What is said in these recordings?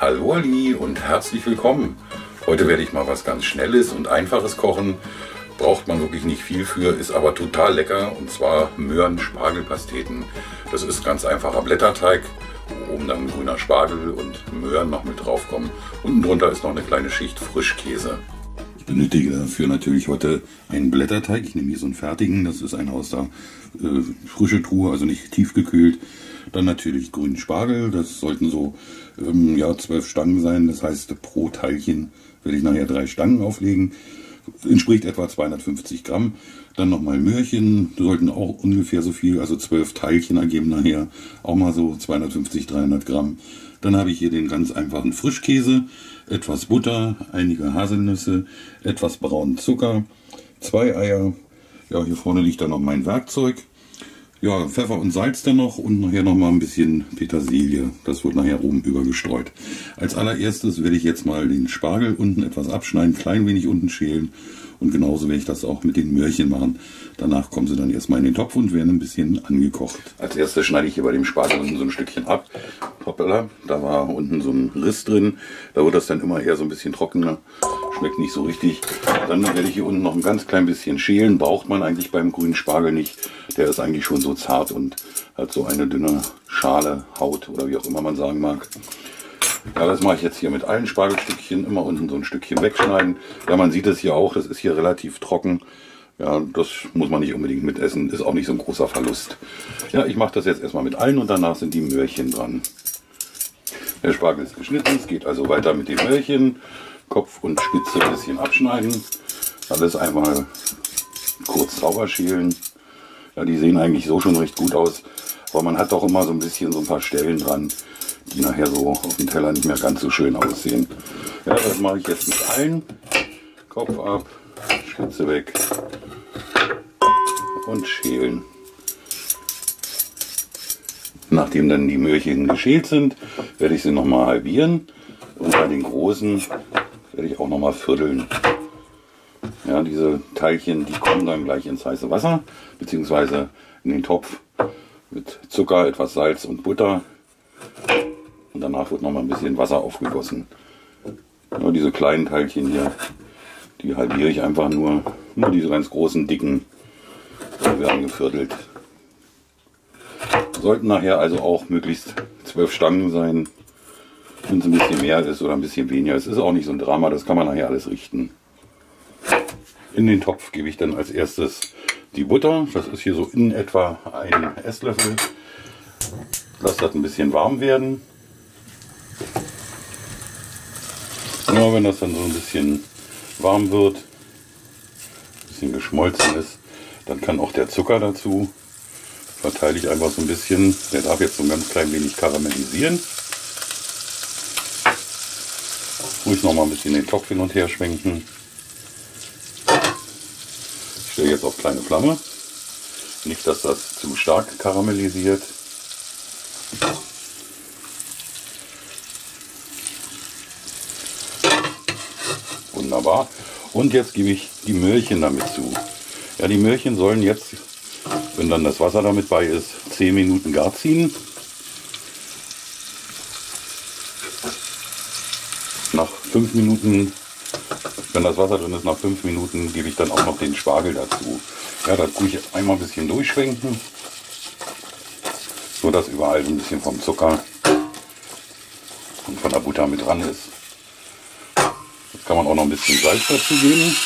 Hallo Ali und herzlich willkommen. Heute werde ich mal was ganz Schnelles und Einfaches kochen. Braucht man wirklich nicht viel für, ist aber total lecker, und zwar Möhren-Spargelpasteten. Das ist ganz einfacher Blätterteig, oben dann grüner Spargel und Möhren noch mit draufkommen. Unten drunter ist noch eine kleine Schicht Frischkäse. Ich benötige dafür natürlich heute einen Blätterteig. Ich nehme hier so einen fertigen, das ist einer aus der frische Truhe, also nicht tiefgekühlt. Dann natürlich grünen Spargel, das sollten so 12 Stangen sein, das heißt pro Teilchen werde ich nachher 3 Stangen auflegen, entspricht etwa 250 Gramm. Dann nochmal Möhrchen, sollten auch ungefähr so viel, also 12 Teilchen ergeben nachher, auch mal so 250, 300 Gramm. Dann habe ich hier den ganz einfachen Frischkäse, etwas Butter, einige Haselnüsse, etwas braunen Zucker, 2 Eier, ja, hier vorne liegt dann noch mein Werkzeug. Ja, Pfeffer und Salz dann noch und nachher noch mal ein bisschen Petersilie. Das wird nachher oben übergestreut. Als allererstes werde ich jetzt mal den Spargel unten etwas abschneiden, klein wenig unten schälen. Und genauso werde ich das auch mit den Möhrchen machen. Danach kommen sie dann erstmal in den Topf und werden ein bisschen angekocht. Als erstes schneide ich hier bei dem Spargel unten so ein Stückchen ab. Hoppala, da war unten so ein Riss drin. Da wird das dann immer eher so ein bisschen trockener. Schmeckt nicht so richtig. Dann werde ich hier unten noch ein ganz klein bisschen schälen. Braucht man eigentlich beim grünen Spargel nicht. Der ist eigentlich schon so zart und hat so eine dünne Schale, Haut oder wie auch immer man sagen mag. Ja, das mache ich jetzt hier mit allen Spargelstückchen, immer unten so ein Stückchen wegschneiden. Ja, man sieht es hier auch, das ist hier relativ trocken. Ja, das muss man nicht unbedingt mitessen, ist auch nicht so ein großer Verlust. Ja, ich mache das jetzt erstmal mit allen und danach sind die Möhrchen dran. Der Spargel ist geschnitten, es geht also weiter mit den Möhrchen. Kopf und Spitze ein bisschen abschneiden. Alles einmal kurz sauber schälen. Ja, die sehen eigentlich so schon recht gut aus, aber man hat doch immer so ein bisschen so ein paar Stellen dran, die nachher so auf dem Teller nicht mehr ganz so schön aussehen. Ja, das mache ich jetzt mit allen. Kopf ab, Spitze weg und schälen. Nachdem dann die Möhrchen geschält sind, werde ich sie nochmal halbieren und bei den großen werde ich auch nochmal vierteln. Ja, diese Teilchen, die kommen dann gleich ins heiße Wasser, beziehungsweise in den Topf mit Zucker, etwas Salz und Butter. Und danach wird noch mal ein bisschen Wasser aufgegossen. Ja, diese kleinen Teilchen hier, die halbiere ich einfach nur. Nur diese ganz großen, dicken, die werden geviertelt. Sollten nachher also auch möglichst 12 Stangen sein. Wenn es ein bisschen mehr ist oder ein bisschen weniger. Es ist auch nicht so ein Drama, das kann man nachher alles richten. In den Topf gebe ich dann als erstes die Butter. Das ist hier so in etwa ein Esslöffel. Lass das ein bisschen warm werden. Ja, wenn das dann so ein bisschen warm wird, ein bisschen geschmolzen ist, dann kann auch der Zucker dazu. Verteile ich einfach so ein bisschen. Der darf jetzt so ein ganz klein wenig karamellisieren. Ruhig noch mal ein bisschen den Topf hin und her schwenken. Ich stelle jetzt auf kleine Flamme. Nicht, dass das zu stark karamellisiert. Wunderbar. Und jetzt gebe ich die Möhrchen damit zu. Ja, die Möhrchen sollen jetzt, wenn dann das Wasser damit bei ist, 10 Minuten gar ziehen. Nach 5 Minuten, wenn das Wasser drin ist, nach 5 Minuten gebe ich dann auch noch den Spargel dazu. Ja, da tue ich jetzt einmal ein bisschen durchschwenken, so dass überall so ein bisschen vom Zucker und von der Butter mit dran ist. Jetzt kann man auch noch ein bisschen Salz dazu geben.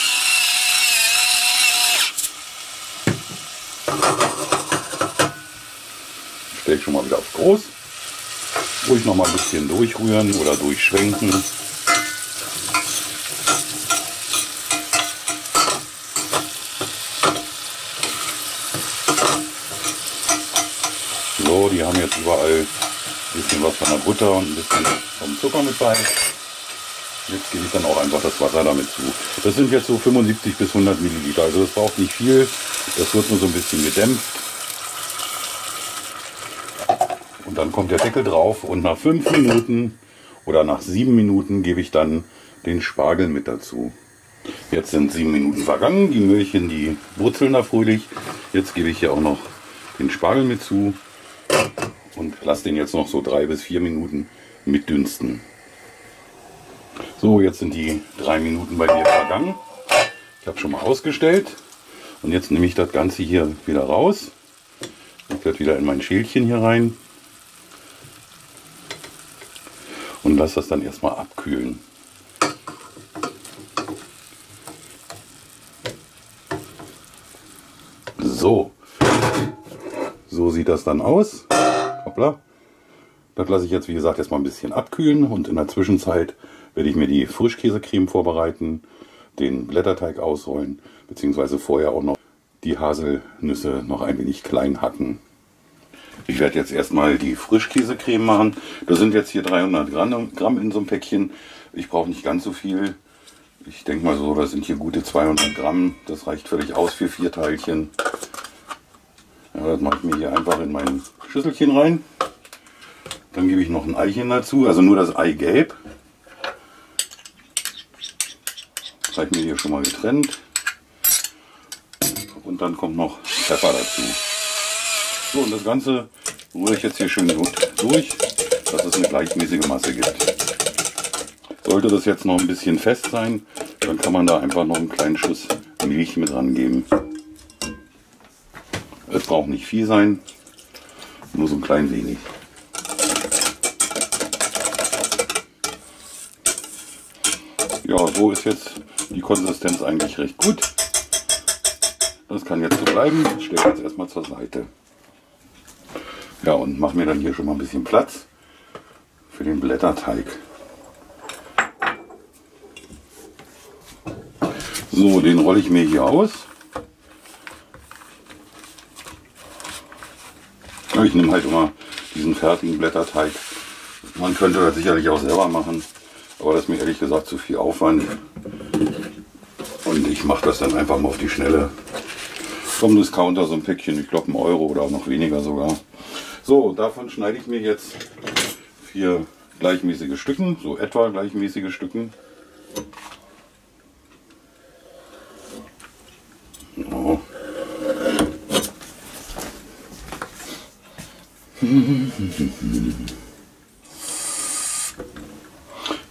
Stelle ich schon mal wieder auf groß. Ruhig noch mal ein bisschen durchrühren oder durchschwenken. So, die haben jetzt überall ein bisschen was von der Butter und ein bisschen vom Zucker mit bei. Jetzt gebe ich dann auch einfach das Wasser damit zu. Das sind jetzt so 75 bis 100 Milliliter, also das braucht nicht viel. Das wird nur so ein bisschen gedämpft. Und dann kommt der Deckel drauf und nach 5 Minuten oder nach 7 Minuten gebe ich dann den Spargel mit dazu. Jetzt sind 7 Minuten vergangen, die Möhrchen, die wurzeln da fröhlich. Jetzt gebe ich hier auch noch den Spargel mit zu und lasse den jetzt noch so 3 bis 4 Minuten mitdünsten. So, jetzt sind die 3 Minuten bei dir vergangen. Ich habe schon mal ausgestellt. Und jetzt nehme ich das Ganze hier wieder raus. Ich werde wieder in mein Schälchen hier rein. Und lasse das dann erstmal abkühlen. So. So sieht das dann aus. Hoppla. Das lasse ich jetzt, wie gesagt, erstmal ein bisschen abkühlen. Und in der Zwischenzeit werde ich mir die Frischkäsecreme vorbereiten, den Blätterteig ausrollen, beziehungsweise vorher auch noch die Haselnüsse noch ein wenig klein hacken. Ich werde jetzt erstmal die Frischkäsecreme machen. Das sind jetzt hier 300 Gramm in so einem Päckchen. Ich brauche nicht ganz so viel. Ich denke mal so, das sind hier gute 200 Gramm. Das reicht völlig aus für 4 Teilchen. Ja, das mache ich mir hier einfach in mein Schüsselchen rein. Dann gebe ich noch ein Eichen dazu, also nur das Eigelb. Das habe ich mir hier schon mal getrennt. Und dann kommt noch Pfeffer dazu. So, und das Ganze rühre ich jetzt hier schön gut durch, dass es eine gleichmäßige Masse gibt. Sollte das jetzt noch ein bisschen fest sein, dann kann man da einfach noch einen kleinen Schuss Milch mit rangeben. Es braucht nicht viel sein, nur so ein klein wenig. Ja, so ist jetzt die Konsistenz eigentlich recht gut. Das kann jetzt so bleiben. Ich stelle jetzt erstmal zur Seite. Ja, und mache mir dann hier schon mal ein bisschen Platz für den Blätterteig. So, den rolle ich mir hier aus. Ich nehme halt immer diesen fertigen Blätterteig. Man könnte das sicherlich auch selber machen. Aber das ist mir ehrlich gesagt zu viel Aufwand. Und ich mache das dann einfach mal auf die Schnelle. Vom Discounter so ein Päckchen, ich glaube 1 Euro oder noch weniger sogar. So, davon schneide ich mir jetzt 4 gleichmäßige Stücken, so etwa gleichmäßige Stücken. Oh.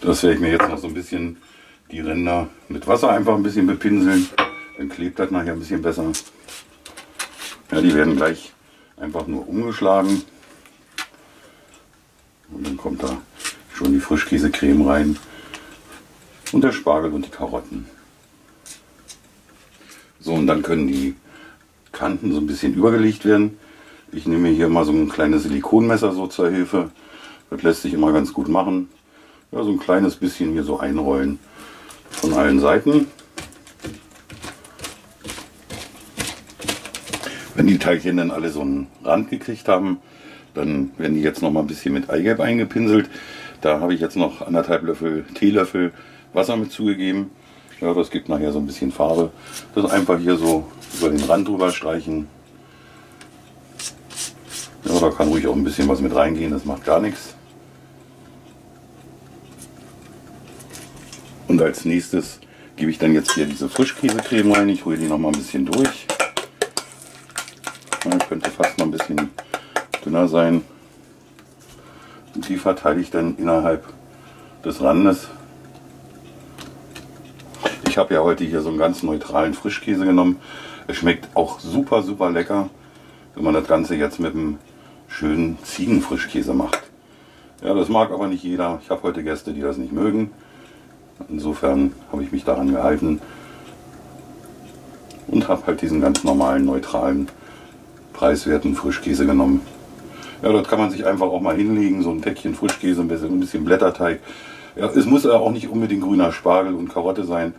Das werde ich mir jetzt noch so ein bisschen die Ränder mit Wasser einfach ein bisschen bepinseln. Dann klebt das nachher ein bisschen besser. Ja, die werden gleich einfach nur umgeschlagen. Und dann kommt da schon die Frischkäsecreme rein. Und der Spargel und die Karotten. So, und dann können die Kanten so ein bisschen übergelegt werden. Ich nehme hier mal so ein kleines Silikonmesser so zur Hilfe. Das lässt sich immer ganz gut machen. Ja, so ein kleines bisschen hier so einrollen von allen Seiten. Wenn die Teilchen dann alle so einen Rand gekriegt haben, dann werden die jetzt noch mal ein bisschen mit Eigelb eingepinselt. Da habe ich jetzt noch 1,5 Teelöffel Wasser mit zugegeben. Ja, das gibt nachher so ein bisschen Farbe. Das einfach hier so über den Rand drüber streichen. Ja, da kann ruhig auch ein bisschen was mit reingehen, das macht gar nichts. Und als nächstes gebe ich dann jetzt hier diese Frischkäsecreme rein. Ich rühre die noch mal ein bisschen durch. Ja, könnte fast noch ein bisschen dünner sein. Und die verteile ich dann innerhalb des Randes. Ich habe ja heute hier so einen ganz neutralen Frischkäse genommen. Es schmeckt auch super, super lecker, wenn man das Ganze jetzt mit einem schönen Ziegenfrischkäse macht. Ja, das mag aber nicht jeder. Ich habe heute Gäste, die das nicht mögen. Insofern habe ich mich daran gehalten und habe halt diesen ganz normalen, neutralen, preiswerten Frischkäse genommen. Ja, dort kann man sich einfach auch mal hinlegen, so ein Päckchen Frischkäse, ein bisschen Blätterteig. Ja, es muss ja auch nicht unbedingt grüner Spargel und Karotte sein.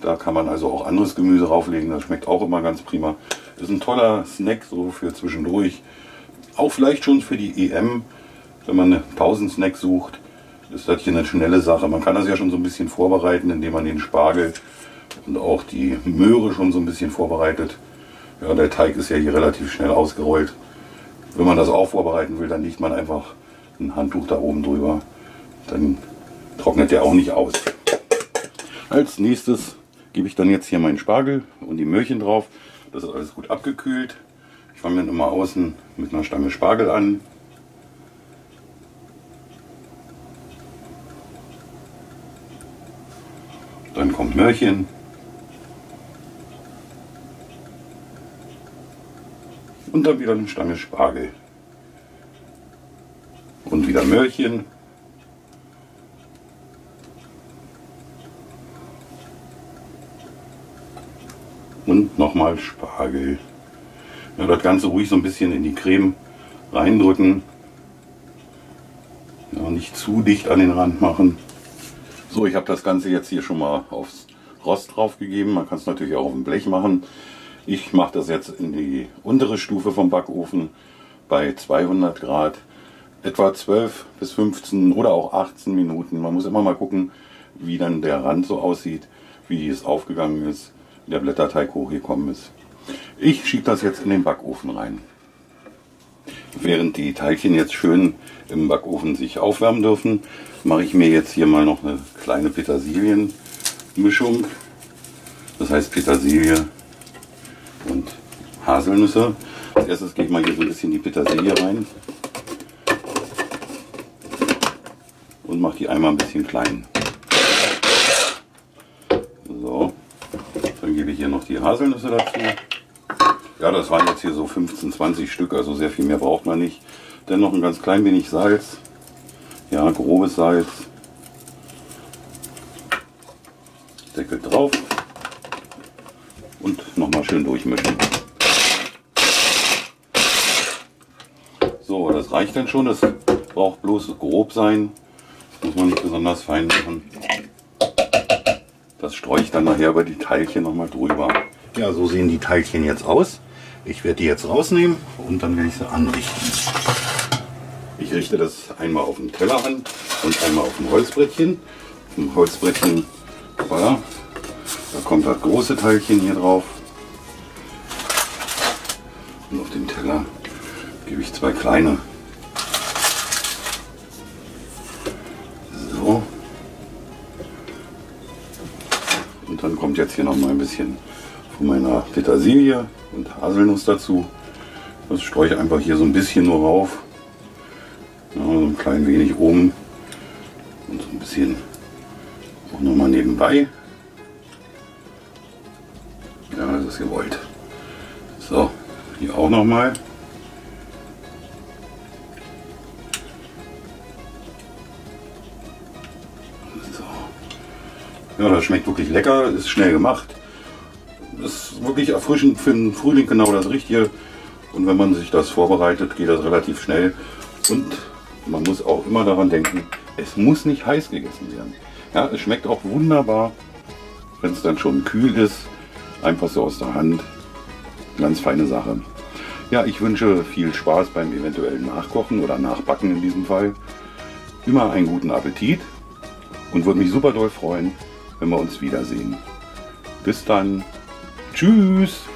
Da kann man also auch anderes Gemüse drauflegen, das schmeckt auch immer ganz prima. Ist ein toller Snack so für zwischendurch. Auch vielleicht schon für die EM, wenn man einen Pausensnack sucht. Ist das hier eine schnelle Sache. Man kann das ja schon so ein bisschen vorbereiten, indem man den Spargel und auch die Möhre schon so ein bisschen vorbereitet. Ja, der Teig ist ja hier relativ schnell ausgerollt. Wenn man das auch vorbereiten will, dann legt man einfach ein Handtuch da oben drüber. Dann trocknet der auch nicht aus. Als nächstes gebe ich dann jetzt hier meinen Spargel und die Möhrchen drauf. Das ist alles gut abgekühlt. Ich fange dann immer außen mit einer Stange Spargel an. kommt Mörchen. Und dann wieder eine Stange Spargel. Und wieder Mörchen. Und nochmal Spargel. Ja, das Ganze ruhig so ein bisschen in die Creme reindrücken. Ja, nicht zu dicht an den Rand machen. So, ich habe das Ganze jetzt hier schon mal aufs Rost drauf gegeben. Man kann es natürlich auch auf dem Blech machen. Ich mache das jetzt in die untere Stufe vom Backofen bei 200 Grad. Etwa 12 bis 15 oder auch 18 Minuten. Man muss immer mal gucken, wie dann der Rand so aussieht, wie es aufgegangen ist. Der Blätterteig hochgekommen ist. Ich schiebe das jetzt in den Backofen rein. Während die Teilchen jetzt schön im Backofen sich aufwärmen dürfen, mache ich mir jetzt hier mal noch eine kleine Petersilienmischung. Das heißt Petersilie und Haselnüsse. Als erstes gehe ich mal hier so ein bisschen die Petersilie rein und mache die einmal ein bisschen klein. So. Dann gebe ich hier noch die Haselnüsse dazu. Ja, das waren jetzt hier so 15, 20 Stück, also sehr viel mehr braucht man nicht. Dann noch ein ganz klein wenig Salz. Ja, grobes Salz. Deckel drauf. Und nochmal schön durchmischen. So, das reicht dann schon. Das braucht bloß grob sein. Das muss man nicht besonders fein machen. Das streue ich dann nachher über die Teilchen nochmal drüber. Ja, so sehen die Teilchen jetzt aus. Ich werde die jetzt rausnehmen und dann werde ich sie anrichten. Ich richte das einmal auf dem Teller an und einmal auf dem Holzbrettchen. Auf dem Holzbrettchen, voilà, da kommt das große Teilchen hier drauf. Und auf dem Teller gebe ich zwei kleine. So. Und dann kommt jetzt hier noch mal ein bisschen von meiner Petersilie und Haselnuss dazu. Das streue ich einfach hier so ein bisschen nur rauf. Ja, so ein klein wenig oben und so ein bisschen auch nochmal nebenbei. Ja, das ist gewollt. So, hier auch nochmal. Ja, das schmeckt wirklich lecker, ist schnell gemacht. Ist wirklich erfrischend für den Frühling, genau das Richtige. Und wenn man sich das vorbereitet, geht das relativ schnell. Und man muss auch immer daran denken, es muss nicht heiß gegessen werden. Ja, es schmeckt auch wunderbar, wenn es dann schon kühl ist. Einfach so aus der Hand. Ganz feine Sache. Ja, ich wünsche viel Spaß beim eventuellen Nachkochen oder Nachbacken in diesem Fall. Immer einen guten Appetit und würde mich super doll freuen, wenn wir uns wiedersehen. Bis dann. Tschüss.